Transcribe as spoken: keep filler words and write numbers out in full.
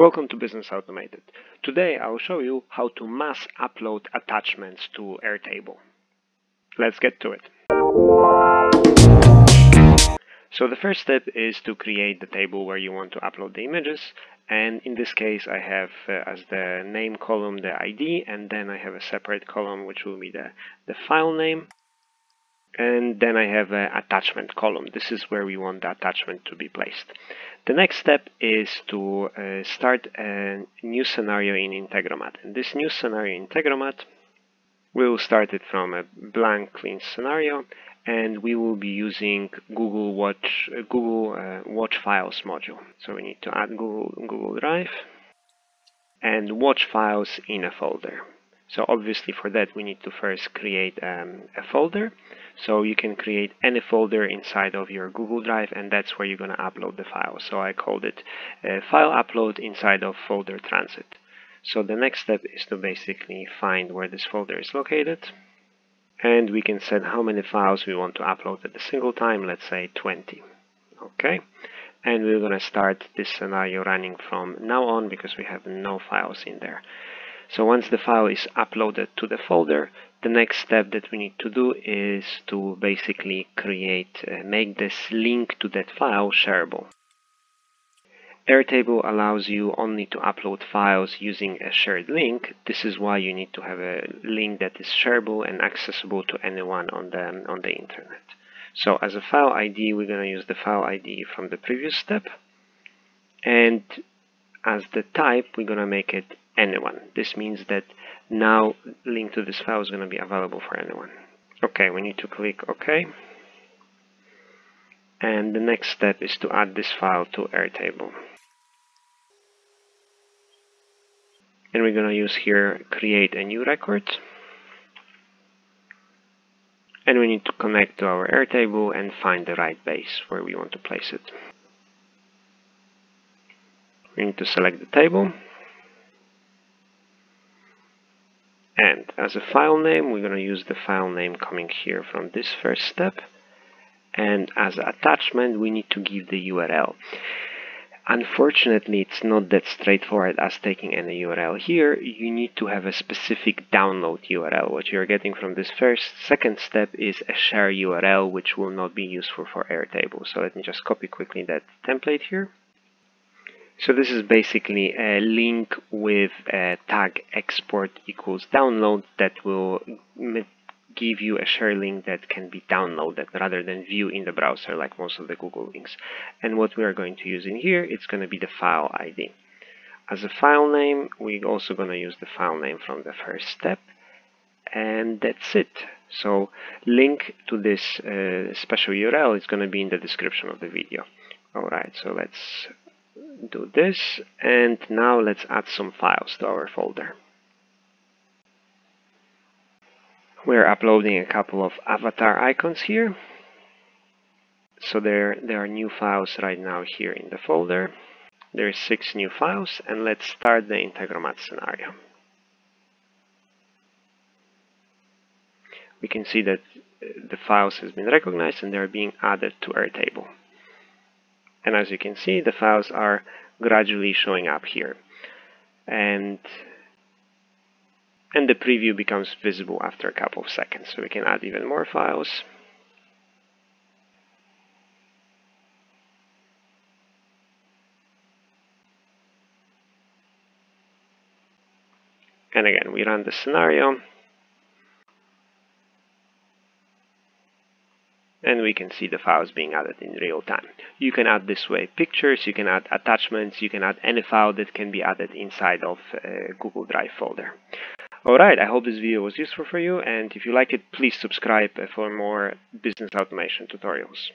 Welcome to Business Automated. Today I'll show you how to mass upload attachments to Airtable. Let's get to it. So the first step is to create the table where you want to upload the images, and in this case I have uh, as the name column the I D, and then I have a separate column which will be the, the file name. And then I have an attachment column. This is where we want the attachment to be placed. The next step is to uh, start a new scenario in Integromat. And this new scenario in Integromat, we will start it from a blank clean scenario, and we will be using Google Watch, uh, Google uh, Watch Files module. So we need to add Google, Google Drive and Watch Files in a folder. So obviously for that we need to first create um, a folder. So you can create any folder inside of your Google Drive, and that's where you're going to upload the file. So I called it uh, file upload inside of folder transit. So the next step is to basically find where this folder is located, and we can set how many files we want to upload at a single time, let's say twenty. Okay, and we're going to start this scenario running from now on because we have no files in there. So once the file is uploaded to the folder, the next step that we need to do is to basically create, uh, make this link to that file shareable. Airtable allows you only to upload files using a shared link. This is why you need to have a link that is shareable and accessible to anyone on the, on the internet. So as a file I D, we're going to use the file I D from the previous step. And as the type, we're going to make it anyone. This means that now link to this file is going to be available for anyone. Okay, we need to click OK. And the next step is to add this file to Airtable. And we're going to use here create a new record. And we need to connect to our Airtable and find the right base where we want to place it. We need to select the table. And as a file name, we're going to use the file name coming here from this first step. And as an attachment, we need to give the U R L. Unfortunately, it's not that straightforward as taking any U R L here. You need to have a specific download U R L. What you're getting from this first, second step is a share U R L, which will not be useful for Airtable. So let me just copy quickly that template here. So this is basically a link with a tag export equals download that will give you a share link that can be downloaded rather than view in the browser like most of the Google links. And what we are going to use in here, it's going to be the file I D. As a file name, we're also going to use the file name from the first step. And that's it. So link to this uh, special U R L is going to be in the description of the video. All right, so let's do this, and now let's add some files to our folder. We're uploading a couple of avatar icons here. So there, there are new files right now here in the folder. There are six new files, and let's start the Integromat scenario. We can see that the files has been recognized and they're being added to Airtable. And as you can see, the files are gradually showing up here. And, and the preview becomes visible after a couple of seconds. So we can add even more files. And again, we run the scenario. And we can see the files being added in real time. You can add this way pictures, you can add attachments, you can add any file that can be added inside of a Google Drive folder. Alright, I hope this video was useful for you, and if you like it, please subscribe for more business automation tutorials.